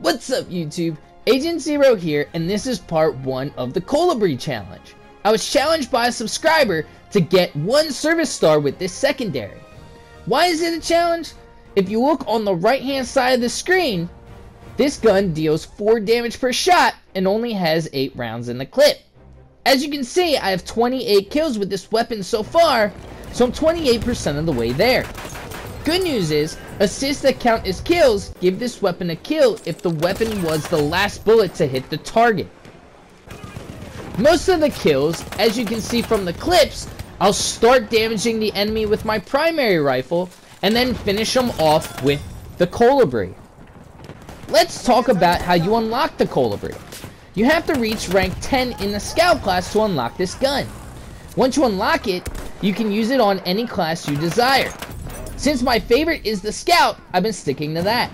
What's up, YouTube? Agent Zero here, and this is part 1 of the Kolibri challenge. I was challenged by a subscriber to get 1 service star with this secondary. Why is it a challenge? If you look on the right hand side of the screen, this gun deals 4 damage per shot and only has 8 rounds in the clip. As you can see, I have 28 kills with this weapon so far, so I'm 28% of the way there. Good news is, assists that count as kills give this weapon a kill if the weapon was the last bullet to hit the target. Most of the kills, as you can see from the clips, I'll start damaging the enemy with my primary rifle and then finish them off with the Kolibri. Let's talk about how you unlock the Kolibri. You have to reach rank 10 in the scout class to unlock this gun. Once you unlock it, you can use it on any class you desire. Since my favorite is the scout, I've been sticking to that.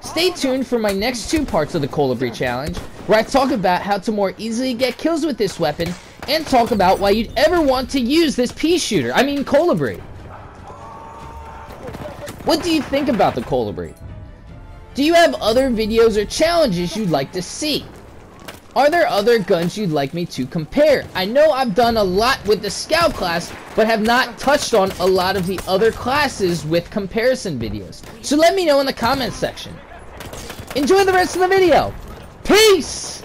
Stay tuned for my next 2 parts of the Kolibri challenge, where I talk about how to more easily get kills with this weapon, and talk about why you'd ever want to use this pea shooter, I mean Kolibri. What do you think about the Kolibri? Do you have other videos or challenges you'd like to see? Are there other guns you'd like me to compare? I know I've done a lot with the scout class, but have not touched on a lot of the other classes with comparison videos. So let me know in the comments section. Enjoy the rest of the video. Peace!